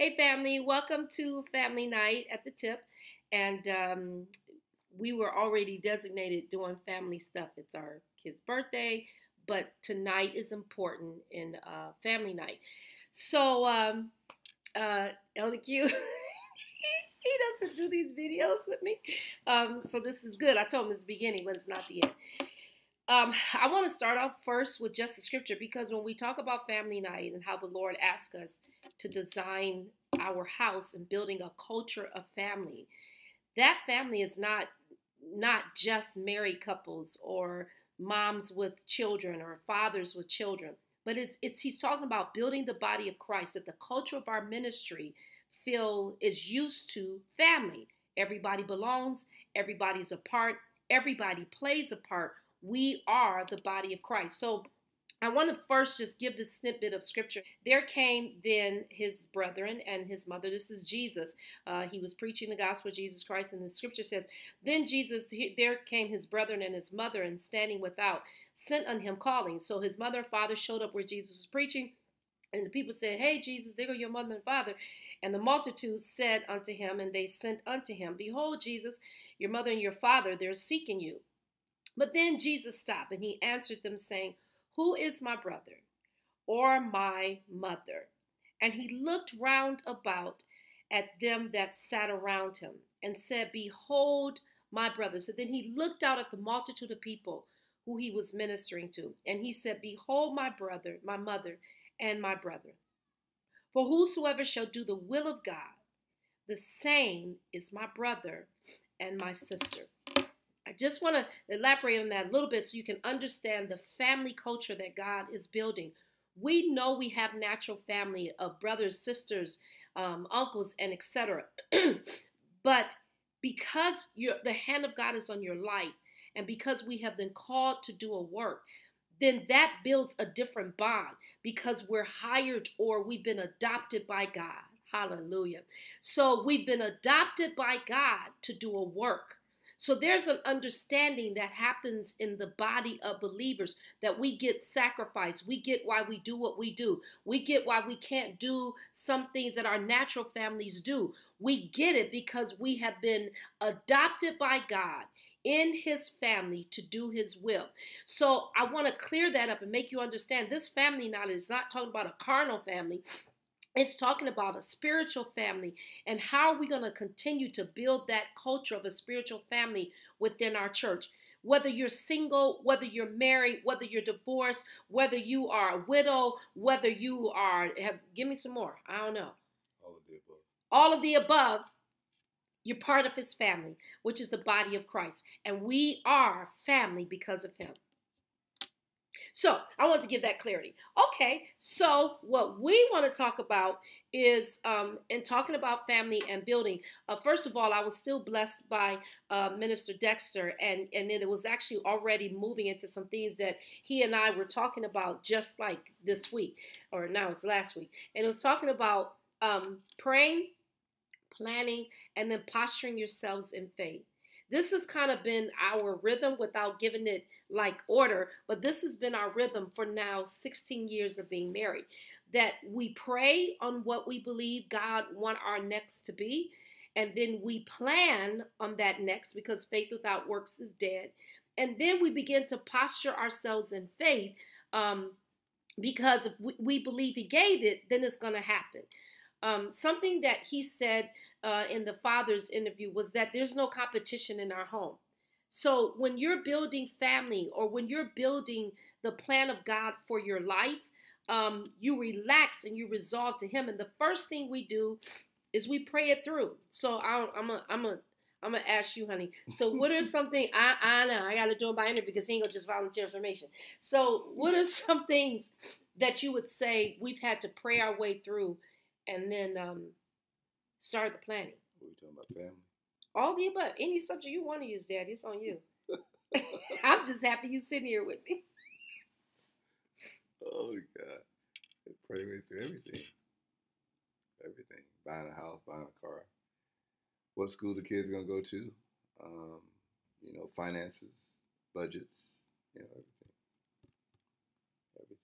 Hey family, welcome to Family Night at the Tip, and we were already designated doing family stuff. It's our kid's birthday, but tonight is important in Family Night. So Elder Q, he doesn't do these videos with me, so this is good. I told him it's the beginning, but it's not the end. I want to start off first with just the scripture, because when we talk about Family Night and how the Lord asks us to design our house and building a culture of family, that family is not just married couples or moms with children or fathers with children, but he's talking about building the body of Christ, that the culture of our ministry is used to family. Everybody belongs, everybody's a part, everybody plays a part. We are the body of Christ. So I want to first just give this snippet of scripture. There came then his brethren and his mother. This is Jesus. He was preaching the gospel of Jesus Christ, and the scripture says, then Jesus, there came his brethren and his mother, and standing without, sent on him calling. So his mother and father showed up where Jesus was preaching, and the people said, hey, Jesus, there go your mother and father. And the multitude said unto him, and they sent unto him, behold, Jesus, your mother and your father, they're seeking you. But then Jesus stopped, and he answered them, saying, who is my brother or my mother? And he looked round about at them that sat around him, and said, behold my brother. So then he looked out at the multitude of people who he was ministering to, and he said, behold my brother, my mother, and my brother. For whosoever shall do the will of God, the same is my brother and my sister. I just want to elaborate on that a little bit so you can understand the family culture that God is building. We know we have natural family of brothers, sisters, uncles, and etc. But because the hand of God is on your life, and because we have been called to do a work, then that builds a different bond, because we're hired or we've been adopted by God. Hallelujah. So we've been adopted by God to do a work. So there's an understanding that happens in the body of believers, that we get sacrificed. We get why we do what we do. We get why we can't do some things that our natural families do. We get it because we have been adopted by God in his family to do his will. So I want to clear that up and make you understand this family knowledge is not talking about a carnal family. It's talking about a spiritual family, and how we're going to continue to build that culture of a spiritual family within our church. Whether you're single, whether you're married, whether you're divorced, whether you are a widow, whether you are, give me some more. I don't know. All of the above. All of the above. You're part of his family, which is the body of Christ. And we are family because of him. So I want to give that clarity. Okay, so what we want to talk about is, in talking about family and building, first of all, I was still blessed by Minister Dexter, and it was actually already moving into some things that he and I were talking about just like this week, or now it's last week. And it was talking about praying, planning, and then posturing yourselves in faith. This has kind of been our rhythm without giving it like order, but this has been our rhythm for now 16 years of being married, that we pray on what we believe God wants our next to be, and then we plan on that next, because faith without works is dead. And then we begin to posture ourselves in faith, because if we believe he gave it, then it's going to happen. Something that he said in the father's interview was that there's no competition in our home. So when you're building family, or when you're building the plan of God for your life, you relax and you resolve to him. And the first thing we do is we pray it through. So I'm gonna ask you, honey. So what are something I know I gotta do it by interview, because he ain't gonna just volunteer information. So what are some things that you would say we've had to pray our way through, and then start the planning? What are you talking about, family? All the above. Any subject you want to use, Daddy, it's on you. I'm just happy you're sitting here with me. Oh, God. I pray me through everything. Everything. Buying a house, buying a car. What school the kids are going to go to. You know, finances, budgets, you know, everything. Everything.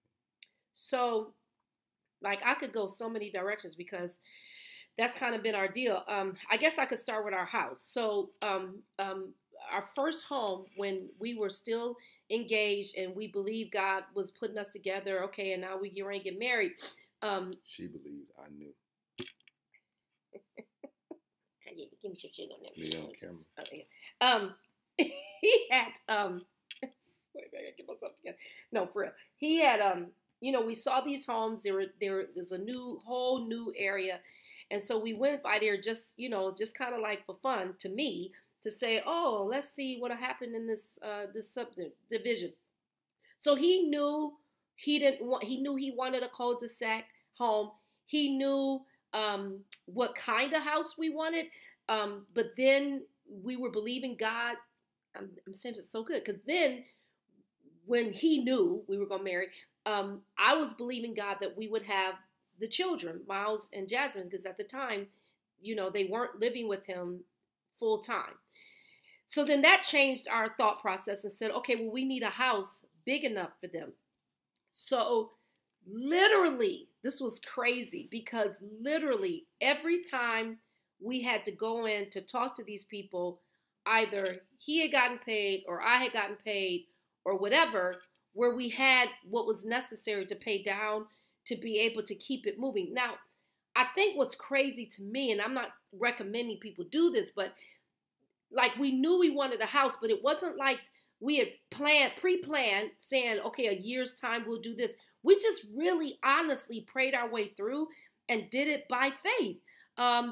So, Like, I could go so many directions because that's kind of been our deal. I guess I could start with our house. So our first home, when we were still engaged and we believed God was putting us together, okay, and now we're going to get married. She believed, I knew. Give me your jig on that. Yeah, on camera. Oh, yeah. He had, wait, I gotta get myself together. No, for real. He had, you know, we saw these homes. There's a new, whole new area. And so we went by there just, you know, just kind of like for fun to me to say, oh, let's see what'll happen in this, this subdivision. So he knew he didn't want, he knew he wanted a cul-de-sac home. He knew, what kind of house we wanted. But then we were believing God. I'm saying it's so good. 'Cause then when he knew we were going to marry, I was believing God that we would have the children, Miles and Jasmine, because at the time, you know, they weren't living with him full time. So then that changed our thought process and said, okay, well, we need a house big enough for them. So literally, this was crazy, because literally every time we had to go in to talk to these people, either he had gotten paid or I had gotten paid or whatever, where we had what was necessary to pay down to be able to keep it moving. Now, I think what's crazy to me, and I'm not recommending people do this, but like, we knew we wanted a house, but it wasn't like we had planned, pre-planned, saying, okay, a year's time, we'll do this. We just really honestly prayed our way through and did it by faith,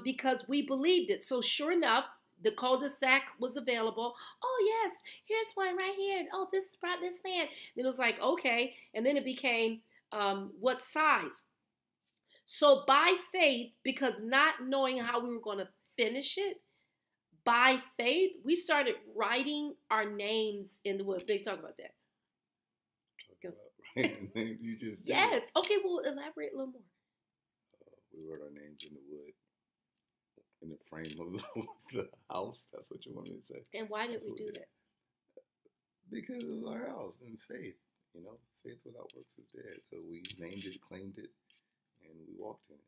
because we believed it. So sure enough, the cul-de-sac was available. Oh, yes, here's one right here. And oh, this brought this land. Then it was like, okay. And then it became, what size? So by faith, because not knowing how we were going to finish it, by faith, we started writing our names in the wood. Big, talk about that. Talk about you just did. Yes. Okay, we'll elaborate a little more. We wrote our names in the wood, in the frame of the house. That's what you wanted me to say. And why did we do that? Because it was our house in faith. You know, faith without works is dead. So we named it, claimed it, and we walked in it.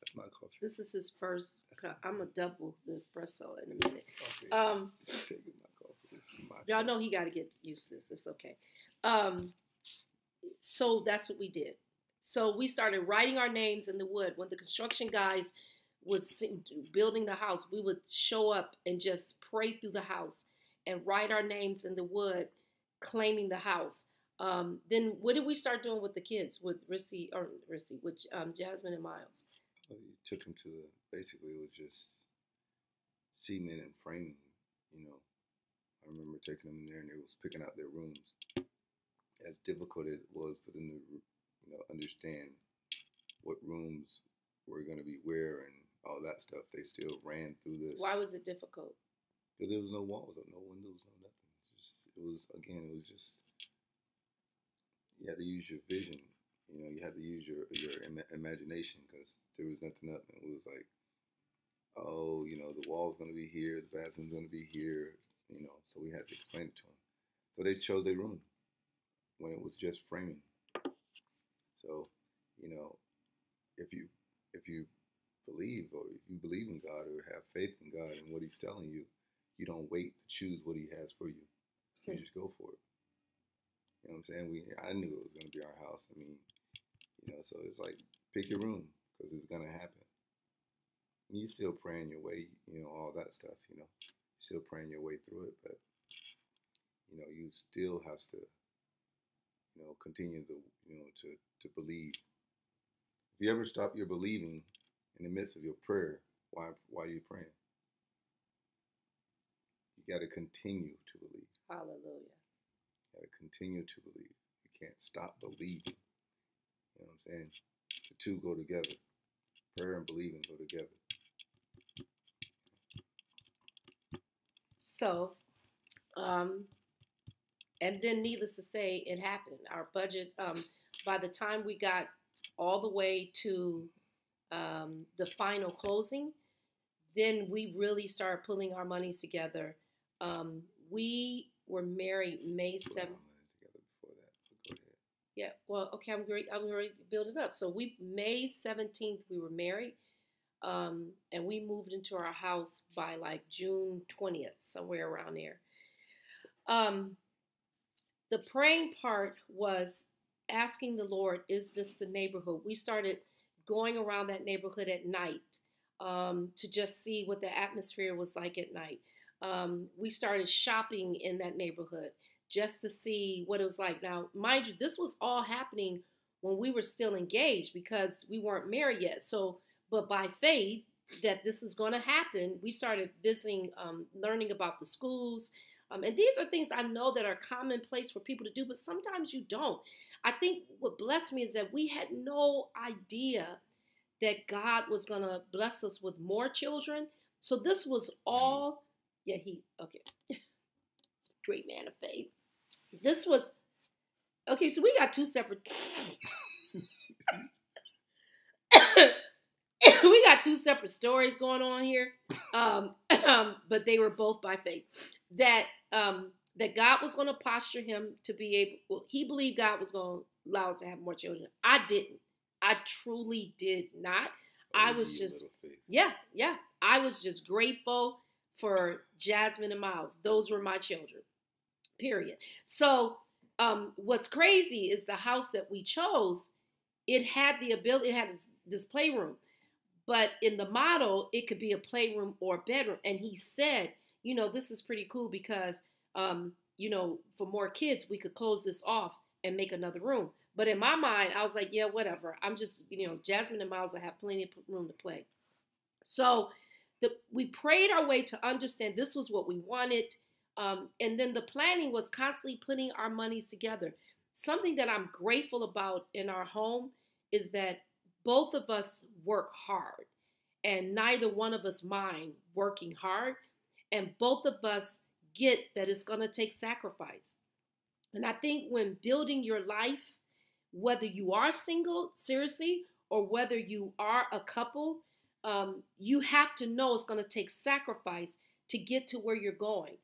That's my coffee. This is his first cup. I'm going to double the espresso in a minute. Okay. Y'all know he got to get used to this. It's okay. So that's what we did. So we started writing our names in the wood. When the construction guys was building the house, we would show up and just pray through the house and write our names in the wood, claiming the house. Then what did we start doing with the kids, with Jasmine and Miles? Well, you took them to the, basically it was just cement and framing, you know. I remember taking them in there and they was picking out their rooms. As difficult as it was for them to, you know, understand what rooms were going to be where and all that stuff, they still ran through this. Why was it difficult? There was no walls up, no windows, no nothing. Just, it was, again, it was just, you had to use your vision. You know, you had to use your imagination, because there was nothing up. And it was like, oh, you know, the wall's going to be here, the bathroom's going to be here, you know. So we had to explain it to them. So they chose their room when it was just framing. So, you know, if you believe, or if you believe in God or have faith in God and what he's telling you, you don't wait to choose what he has for you. You just go for it. You know what I'm saying? I knew it was going to be our house. I mean, you know, so it's like, pick your room, because it's going to happen. And you're still praying your way, you know, all that stuff, you know. You're still praying your way through it, but, you know, you still have to, you know, continue to, you know, to believe. If you ever stop your believing in the midst of your prayer, why are you praying? You got to continue to believe. Hallelujah. You got to continue to believe. You can't stop believing. You know what I'm saying? The two go together. Prayer and believing go together. So, and then needless to say, it happened. Our budget, by the time we got all the way to the final closing, then we really started pulling our monies together. We were married May 7th. Yeah, well, okay, I'm going to build it up. So we, May 17th, we were married, and we moved into our house by like June 20th, somewhere around there. The praying part was asking the Lord, is this the neighborhood? We started going around that neighborhood at night to just see what the atmosphere was like at night. We started shopping in that neighborhood just to see what it was like. Now, mind you, this was all happening when we were still engaged because we weren't married yet. So, but by faith that this is going to happen, we started visiting, learning about the schools. And these are things I know that are commonplace for people to do, but sometimes you don't. I think what blessed me is that we had no idea that God was going to bless us with more children. So this was all, yeah, he, okay. Great man of faith. This was, okay, so we got two separate, we got two separate stories going on here. But they were both by faith. That, that God was going to posture him to be able, well, he believed God was going to allow us to have more children. I didn't. I truly did not. I was just, yeah, yeah. I was just grateful for Jasmine and Miles. Those were my children, period. So what's crazy is the house that we chose, it had the ability, it had this playroom. But in the model, it could be a playroom or a bedroom. And he said, you know, this is pretty cool because, you know, for more kids, we could close this off and make another room. But in my mind, I was like, yeah, whatever. I'm just, you know, Jasmine and Miles will have plenty of room to play. So we prayed our way to understand this was what we wanted. And then the planning was constantly putting our monies together. Something that I'm grateful about in our home is that both of us work hard and neither one of us mind working hard. And both of us get that it's going to take sacrifice. And I think when building your life, whether you are single, seriously, or whether you are a couple, you have to know it's going to take sacrifice to get to where you're going.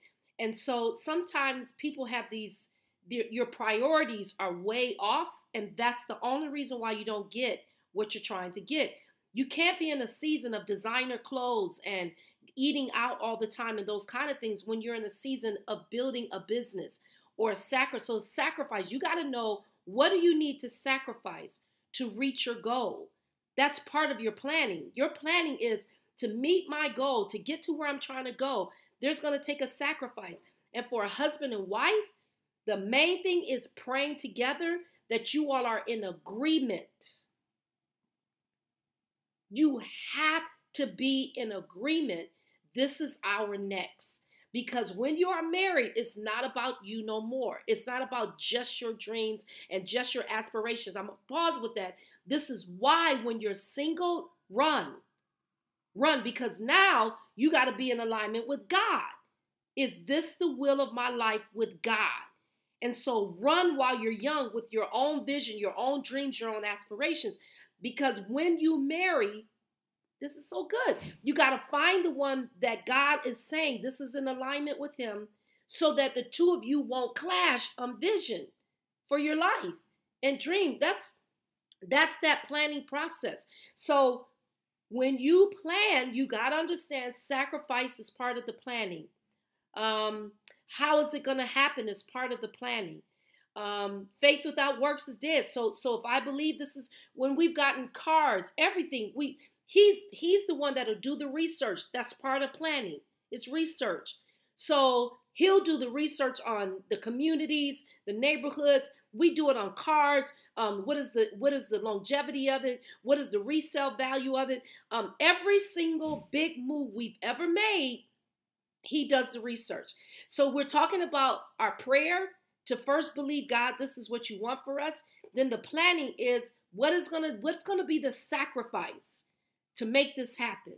And so sometimes people have these, your priorities are way off, and that's the only reason why you don't get what you're trying to get. You can't be in a season of designer clothes and eating out all the time and those kind of things when you're in a season of building a business or sacrifice. You got to know, what do you need to sacrifice to reach your goal? That's part of your planning. Your planning is to meet my goal, to get to where I'm trying to go. There's going to take a sacrifice. And for a husband and wife, the main thing is praying together that you all are in agreement. You have to be in agreement. This is our next. Because when you are married, it's not about you no more. It's not about just your dreams and just your aspirations. I'm going to pause with that. This is why when you're single, run. Run, because now you got to be in alignment with God. Is this the will of my life with God? And so run while you're young with your own vision, your own dreams, your own aspirations. Because when you marry, this is so good. You got to find the one that God is saying this is in alignment with him so that the two of you won't clash on vision for your life and dream. That's that planning process. So when you plan, you got to understand sacrifice is part of the planning. How is it going to happen is part of the planning. Faith without works is dead. So if I believe this is when we've gotten cars, everything, he's the one that'll do the research. That's part of planning. It's research. So he'll do the research on the communities, the neighborhoods. We do it on cars. What is the longevity of it? What is the resale value of it? Every single big move we've ever made, he does the research. So we're talking about our prayer to first believe, God, this is what you want for us. Then the planning is what's gonna be the sacrifice to make this happen.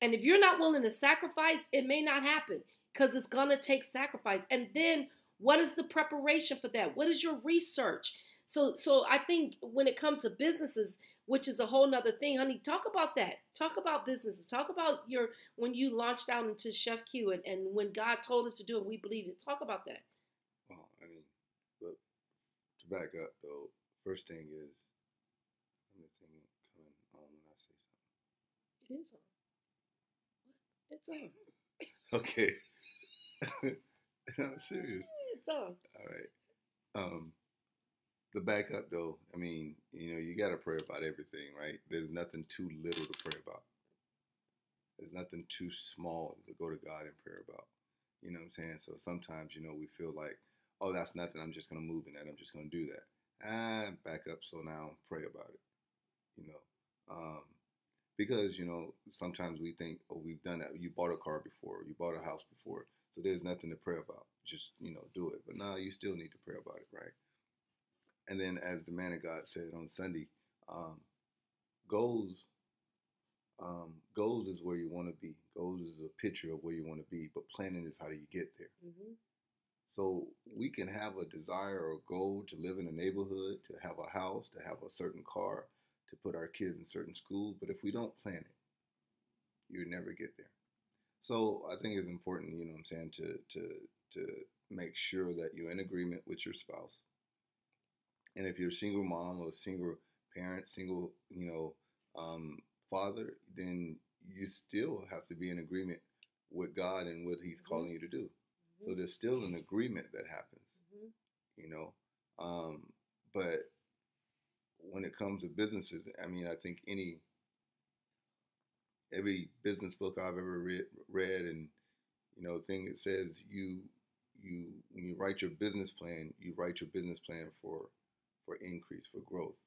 And if you're not willing to sacrifice, it may not happen because it's gonna take sacrifice. And then what is the preparation for that? What is your research? So I think when it comes to businesses, which is a whole nother thing, honey, talk about that. Talk about businesses. Talk about when you launched out into Chef Q and when God told us to do it, we believed it. Talk about that. Well, I mean, but to to back up, though, first thing is, I'm the thing coming on when I say something. It is on. What? It's on. Okay. No, I'm serious. It's on. All right. The backup, though, I mean, you know, you got to pray about everything, right? There's nothing too little to pray about. There's nothing too small to go to God and pray about. You know what I'm saying? So sometimes, you know, we feel like, oh, that's nothing. I'm just going to move in that. I'm just going to do that. Ah, back up. So now pray about it, you know, because, you know, sometimes we think, oh, we've done that. You bought a car before. You bought a house before. So there's nothing to pray about. Just, you know, do it. But no, you still need to pray about it, right? And then as the man of God said on Sunday, goals is where you want to be. Goals is a picture of where you want to be, but planning is how do you get there. Mm-hmm. So we can have a desire or a goal to live in a neighborhood, to have a house, to have a certain car, to put our kids in certain school. But if we don't plan it, you'll never get there. So I think it's important, you know what I'm saying, to make sure that you're in agreement with your spouse. And if you're a single mom or a single parent, single, you know, father, then you still have to be in agreement with God and what he's calling you to do. So there's still an agreement that happens, you know. But when it comes to businesses, I mean, I think every business book I've ever read, and, you know, thing that says you when you write your business plan, you write your business plan for increase, for growth,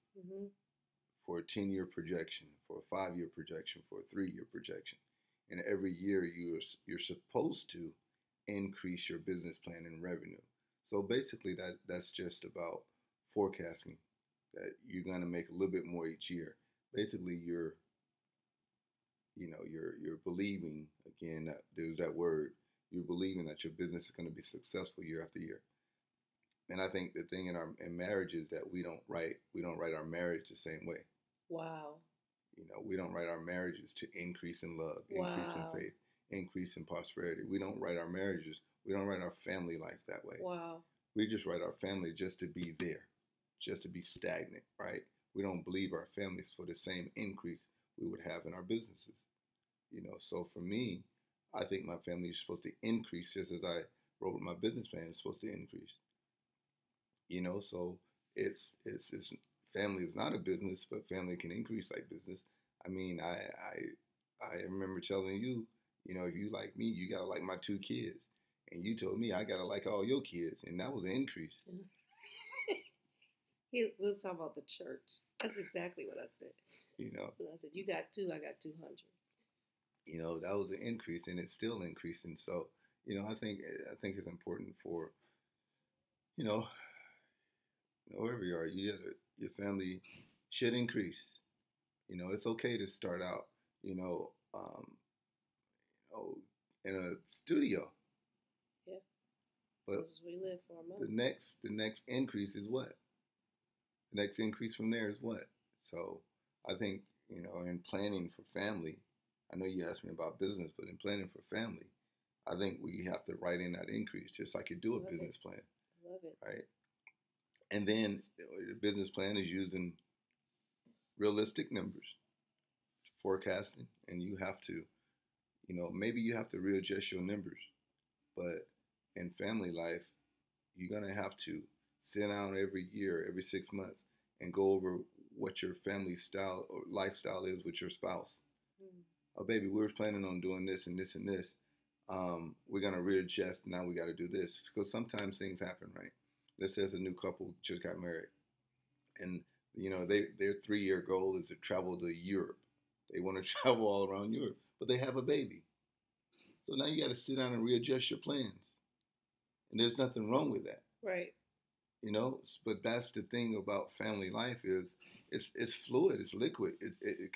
for a 10-year projection, for a 5-year projection, for a 3-year projection. And every year you're supposed to increase your business plan in revenue. So basically that's just about forecasting that you're going to make a little bit more each year. Basically you're believing, again, that there's that word, you're believing that your business is going to be successful year after year. And I think the thing in marriage is that we don't write our marriage the same way. Wow. You know, we don't write our marriages to increase in love, increase in faith, increase in prosperity. We don't write our marriages. We don't write our family life that way. Wow. We just write our family just to be there, just to be stagnant, right? We don't believe our families for the same increase we would have in our businesses. You know, so for me, I think my family is supposed to increase just as I wrote my business plan. It's supposed to increase. You know, so it's family is not a business, but family can increase like business. I mean, I remember telling you, you know, if you like me, you gotta like my 2 kids, and you told me I gotta like all your kids, and that was an increase. He was talking about the church. That's exactly what I said. You know, when I said you got 2, I got 200. You know, that was an increase, and it's still increasing. So, you know, I think it's important for, you know, wherever you are, your family should increase. You know, it's okay to start out, you know, in a studio. Yeah. But we live for a month. The next increase is what? The next increase from there is what? So I think, you know, in planning for family, I know you asked me about business, but in planning for family, I think we have to write in that increase just like you do a business plan. I love it. Right? And then the business plan is using realistic numbers, forecasting, and you have to, you know, maybe you have to readjust your numbers. But in family life, you're going to have to sit down every year, every 6 months, and go over what your family style or lifestyle is with your spouse. Oh, baby, we were planning on doing this and this and this. We're going to readjust. Now we got to do this. Because sometimes things happen, right? Let's say a new couple just got married, and you know their 3-year goal is to travel to Europe. They want to travel all around Europe, but they have a baby. So now you got to sit down and readjust your plans, and there's nothing wrong with that, right? You know, but that's the thing about family life is it's fluid, it's liquid,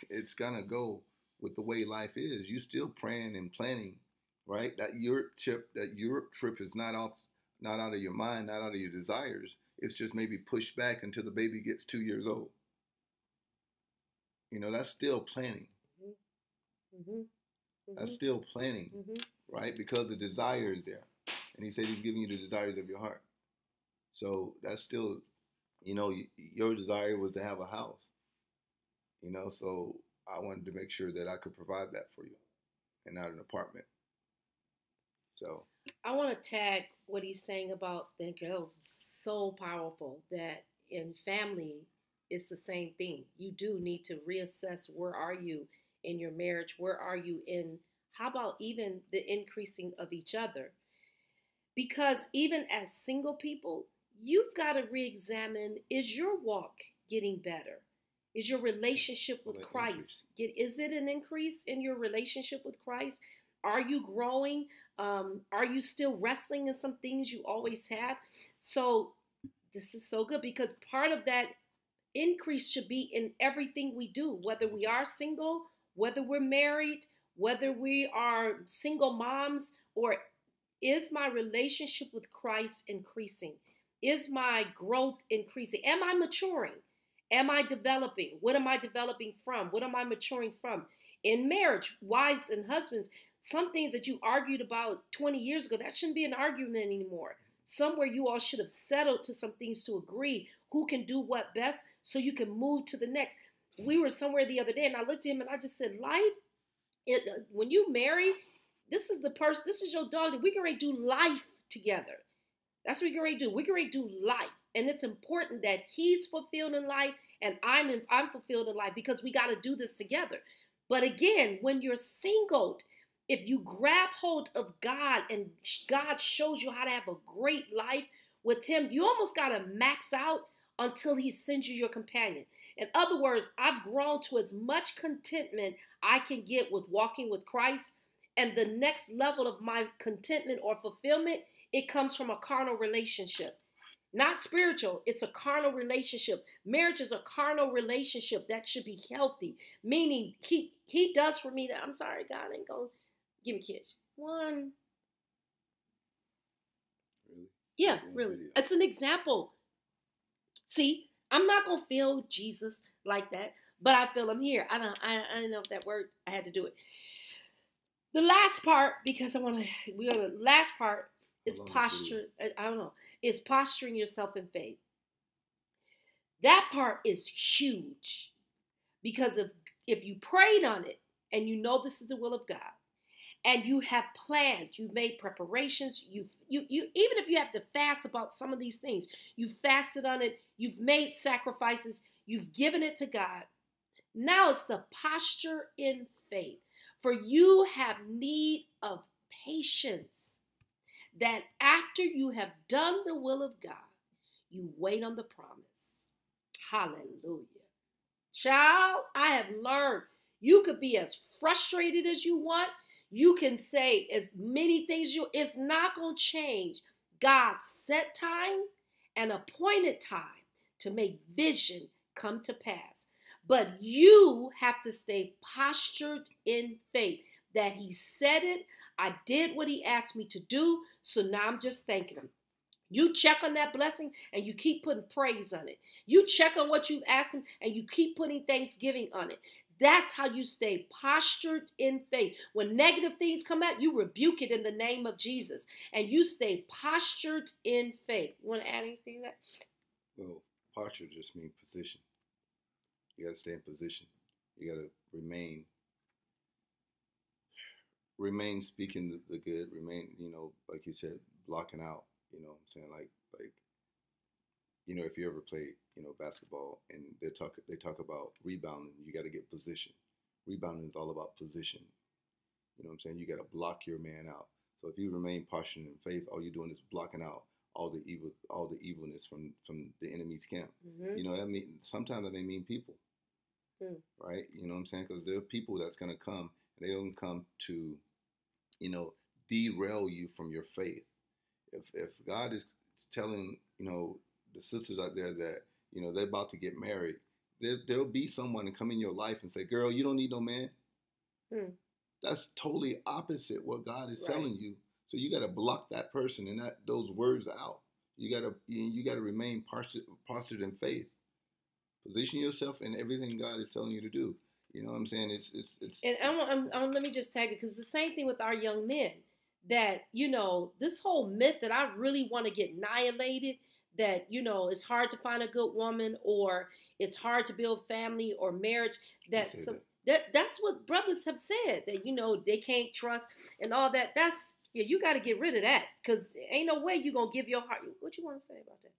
it's gonna go with the way life is. You still praying and planning, right? That Europe trip is not off. Not out of your mind, not out of your desires. It's just maybe pushed back until the baby gets 2 years old. You know, that's still planning. That's still planning, right? Because the desire is there. And he said he's giving you the desires of your heart. So that's still, you know, your desire was to have a house, you know, so I wanted to make sure that I could provide that for you and not an apartment. So I want to tag what he's saying about the girls. It's so powerful that in family, it's the same thing. You do need to reassess, where are you in your marriage? Where are you in, how about even the increasing of each other? Because even as single people, you've got to re-examine, is your walk getting better? Is your relationship with Christ? Is it an increase in your relationship with Christ? Are you growing? Are you still wrestling in some things you always have? So this is so good, because part of that increase should be in everything we do, whether we are single, whether we're married, whether we are single moms, or is my relationship with Christ increasing? Is my growth increasing? Am I maturing? Am I developing? What am I developing from? What am I maturing from? In marriage, wives and husbands, some things that you argued about 20 years ago, that shouldn't be an argument anymore. Somewhere you all should have settled to some things to agree who can do what best so you can move to the next. We were somewhere the other day and I looked at him and I just said, life, when you marry, this is the person, this is your dog, that we can already do life together. That's what we can already do. We can already do life. And it's important that he's fulfilled in life and I'm fulfilled in life, because we got to do this together. But again, when you're single, if you grab hold of God and God shows you how to have a great life with him, you almost got to max out until he sends you your companion. In other words, I've grown to as much contentment I can get with walking with Christ, and the next level of my contentment or fulfillment, it comes from a carnal relationship. Not spiritual, it's a carnal relationship. Marriage is a carnal relationship that should be healthy, meaning he does for me that, I'm sorry, God ain't going to give me kids. One. Really? Yeah, really. It's an example. See, I'm not going to feel Jesus like that, but I feel him here. I don't know if that word, I had to do it. The last part, because I want to, we are the last part, is posture. I don't know. Is posturing yourself in faith. That part is huge, because if you prayed on it and you know this is the will of God, and you have planned, you made preparations, you even if you have to fast about some of these things, you fasted on it, you've made sacrifices, you've given it to God. Now it's the posture in faith. For you have need of patience, that after you have done the will of God, you wait on the promise. Hallelujah. Child, I have learned you could be as frustrated as you want. You can say as many things you, it's not going to change God's set time and appointed time to make vision come to pass. But you have to stay postured in faith that he said it. I did what he asked me to do, so now I'm just thanking him. You check on that blessing and you keep putting praise on it. You check on what you've asked him and you keep putting thanksgiving on it. That's how you stay postured in faith. When negative things come out, you rebuke it in the name of Jesus, and you stay postured in faith. You want to add anything to that? Well, posture just means position. You got to stay in position. You got to remain speaking the good, remain, you know, like you said, blocking out, you know what I'm saying? Like, you know, if you ever play, you know, basketball and they talk about rebounding, you got to get position. Rebounding is all about position. You know what I'm saying? You got to block your man out. So if you remain postured in faith, all you're doing is blocking out all the evilness from the enemy's camp. Mm-hmm. You know, I mean, sometimes that may mean people, right? You know what I'm saying? Because there are people that's going to come, and they're going to come to, you know, derail you from your faith. If God is telling, you know, the sisters out there that, you know, they're about to get married, there'll be someone to come in your life and say, girl, you don't need no man. Mm. That's totally opposite what God is telling you. So you got to block that person and those words out. You got to remain postured in faith. Position yourself in everything God is telling you to do. You know what I'm saying? And let me just tag it, because the same thing with our young men, that, you know, this whole myth that I really want to get annihilated, that, you know, it's hard to find a good woman, or it's hard to build family or marriage. That's what brothers have said, that, you know, they can't trust and all that. That's, yeah, you got to get rid of that, because ain't no way you're going to give your heart. What you want to say about that?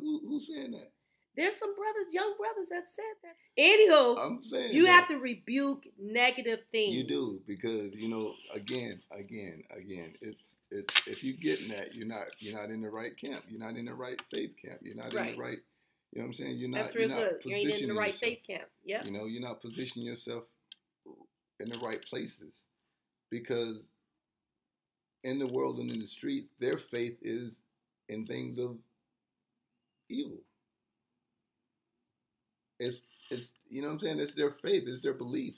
Oh, who's saying that? There's some brothers, young brothers, that have said that. Anywho, I'm saying you have to rebuke negative things. You do, because, you know, again, it's if you get in that, you're not in the right camp. You're not in the right faith camp. You're not in the right, you know what I'm saying? You're not, you ain't in the right faith camp. Yeah. You know, you're not positioning yourself in the right places, because in the world and in the streets, their faith is in things of evil. It's you know what I'm saying? It's their faith. It's their belief.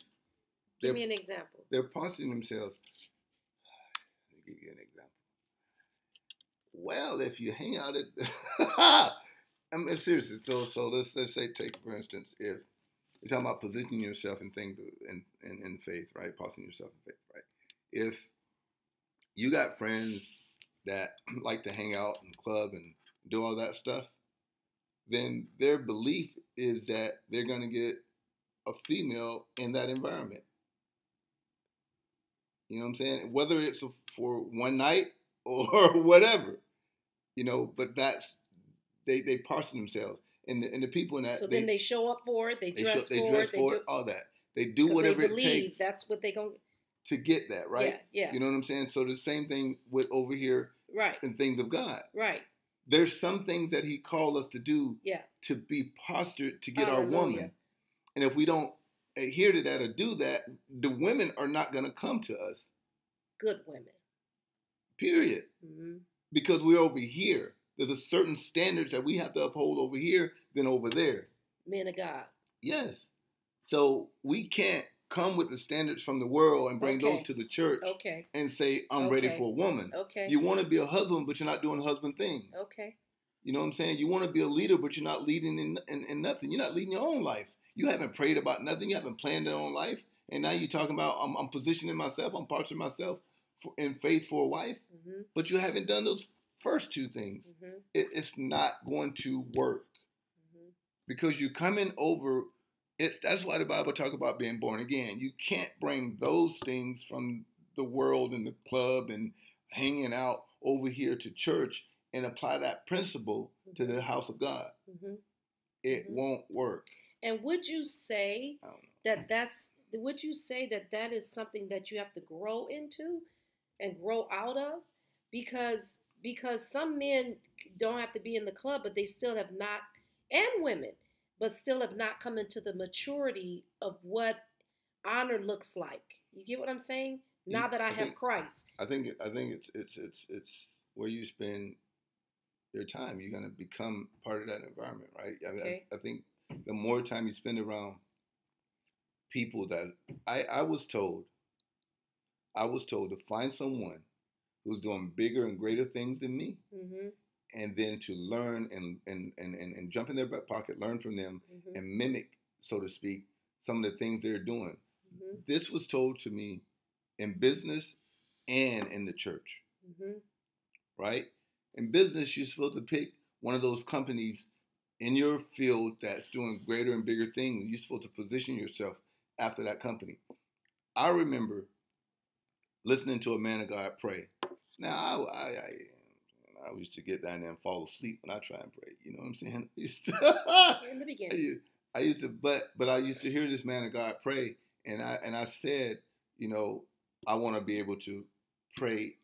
Give me an example. They're posturing themselves. Let me give you an example. Well, if you hang out at, I mean, seriously. So let's say, take for instance, if you're talking about positioning yourself in things in faith, right? Posturing yourself in faith, right? If you got friends that like to hang out and club and do all that stuff, then their belief is that they're going to get a female in that environment. You know what I'm saying? Whether it's for one night or whatever, you know, but that's, they parson themselves. And the people in that. So then they show up for it, they dress for it, all that. They do whatever it takes. That's what they're going to get that, right? Yeah, yeah. You know what I'm saying? So the same thing with over here in things of God. Right. There's some things that he called us to do to be postured to get our woman. And if we don't adhere to that or do that, the women are not going to come to us. Good women. Period. Mm-hmm. Because we're over here. There's a certain standards that we have to uphold over here than over there. Men of God. Yes. So we can't come with the standards from the world and bring those to the church and say, I'm ready for a woman. You want to be a husband, but you're not doing husband things. You know what I'm saying? You want to be a leader, but you're not leading in nothing. You're not leading your own life. You haven't prayed about nothing. You haven't planned your own life. And now you're talking about, I'm positioning myself, I'm posturing myself in faith for a wife. Mm-hmm. But you haven't done those first two things. Mm-hmm. It's not going to work. Mm-hmm. Because you're coming over. That's why the Bible talks about being born again. You can't bring those things from the world and the club and hanging out over here to church and apply that principle to the house of God. Mm-hmm. It won't work. And would you say that is something that you have to grow into and grow out of? Because some men don't have to be in the club, but they still have not, and women, but still have not come into the maturity of what honor looks like. You get what I'm saying? Now that I have Christ, I think it's where you spend your time. You're gonna become part of that environment, right? I think the more time you spend around people that I was told to find someone who's doing bigger and greater things than me. Mm-hmm. And then to learn and jump in their back pocket, learn from them, mm-hmm. and mimic, so to speak, some of the things they're doing. Mm-hmm. This was told to me in business and in the church, mm-hmm. right? In business, you're supposed to pick one of those companies in your field that's doing greater and bigger things. You're supposed to position yourself after that company. I remember listening to a man of God pray. Now, I used to get down there and fall asleep when I try and pray. You know what I'm saying? In the beginning. But I used to hear this man of God pray, and I said, you know, I want to be able to pray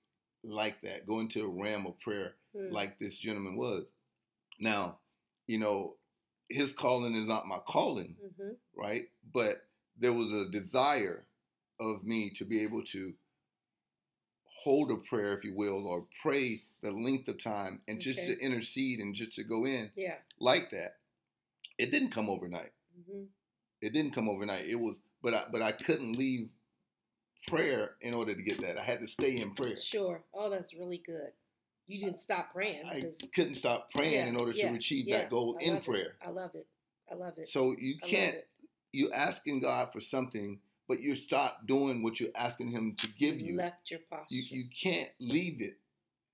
like that, go into a realm of prayer like this gentleman was. Now, you know, his calling is not my calling, mm-hmm. right? But there was a desire of me to be able to hold a prayer, if you will, or pray the length of time, and just to intercede and just to go in like that. It didn't come overnight. Mm-hmm. It didn't come overnight. It was, but I couldn't leave prayer in order to get that. I had to stay in prayer. Sure. Oh, that's really good. You didn't stop praying. I couldn't stop praying in order to achieve that goal in prayer. I love it. I love it. So you can't, you're asking God for something, but you stop doing what you're asking him to give you. You left your posture. You can't leave it.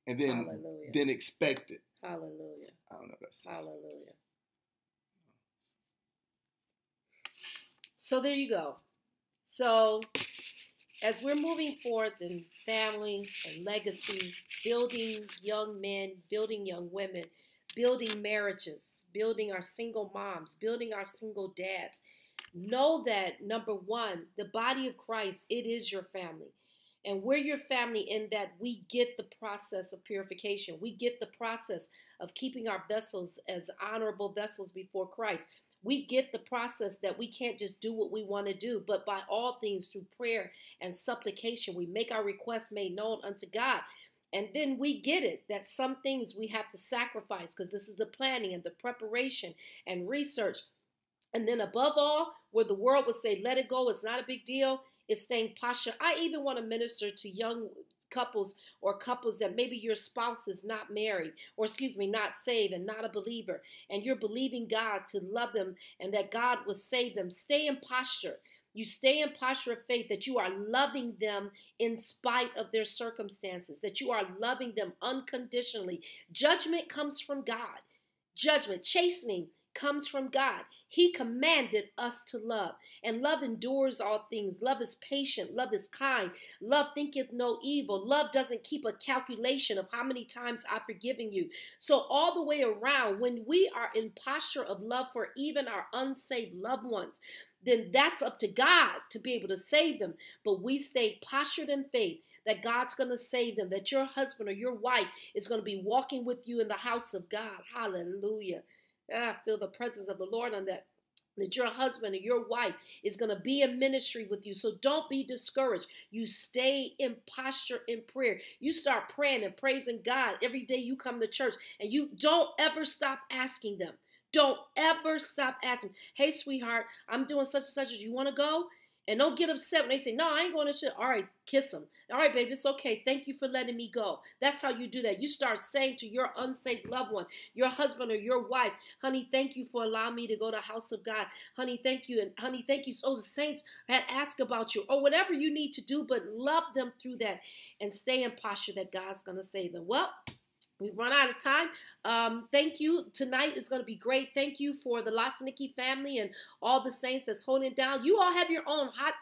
And then expect it. Hallelujah. I don't know if that's hallelujah. So there you go. So as we're moving forth in family and legacy, building young men, building young women, building marriages, building our single moms, building our single dads, know that, number one, the body of Christ, it is your family. And we're your family in that we get the process of purification. We get the process of keeping our vessels as honorable vessels before Christ. We get the process that we can't just do what we want to do, but by all things through prayer and supplication, we make our requests made known unto God. And then we get it that some things we have to sacrifice because this is the planning and the preparation and research. And then above all, where the world would say, let it go, it's not a big deal. It's saying, Pasha, I even want to minister to young couples or couples that maybe your spouse is not married or, excuse me, not saved and not a believer, and you're believing God to love them and that God will save them. Stay in posture. You stay in posture of faith that you are loving them in spite of their circumstances, that you are loving them unconditionally. Judgment comes from God. Judgment, chastening comes from God. He commanded us to love, and love endures all things. Love is patient. Love is kind. Love thinketh no evil. Love doesn't keep a calculation of how many times I've forgiven you. So all the way around, when we are in posture of love for even our unsaved loved ones, then that's up to God to be able to save them. But we stay postured in faith that God's going to save them, that your husband or your wife is going to be walking with you in the house of God. Hallelujah. I feel the presence of the Lord on that, that your husband or your wife is going to be in ministry with you. So don't be discouraged. You stay in posture in prayer. You start praying and praising God every day you come to church, and you don't ever stop asking them. Don't ever stop asking. Hey, sweetheart, I'm doing such and such. Do you want to go? And don't get upset when they say, no, I ain't going to church. All right, kiss them. All right, baby, it's okay. Thank you for letting me go. That's how you do that. You start saying to your unsaved loved one, your husband or your wife, honey, thank you for allowing me to go to the house of God. Honey, thank you. And honey, thank you. So the saints had asked about you or whatever you need to do, but love them through that and stay in posture that God's going to save them. Well, we've run out of time. Thank you. Tonight is going to be great. Thank you for the Lasinicki family and all the saints that's holding it down. You all have your own hot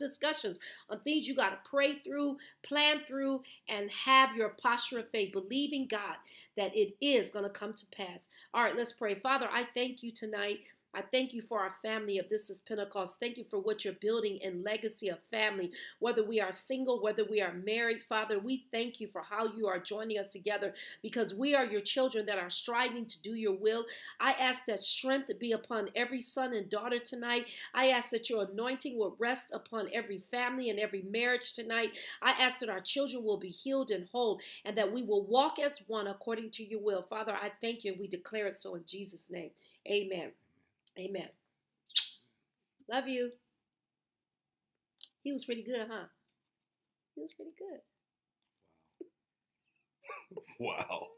discussions on things you got to pray through, plan through, and have your posture of faith, believing God that it is going to come to pass. All right, let's pray. Father, I thank you tonight. I thank you for our family of This Is Pentecost. Thank you for what you're building in legacy of family, whether we are single, whether we are married. Father, we thank you for how you are joining us together because we are your children that are striving to do your will. I ask that strength be upon every son and daughter tonight. I ask that your anointing will rest upon every family and every marriage tonight. I ask that our children will be healed and whole and that we will walk as one according to your will. Father, I thank you and we declare it so in Jesus' name. Amen. Amen. Love you. He was pretty good, huh? He was pretty good. Wow.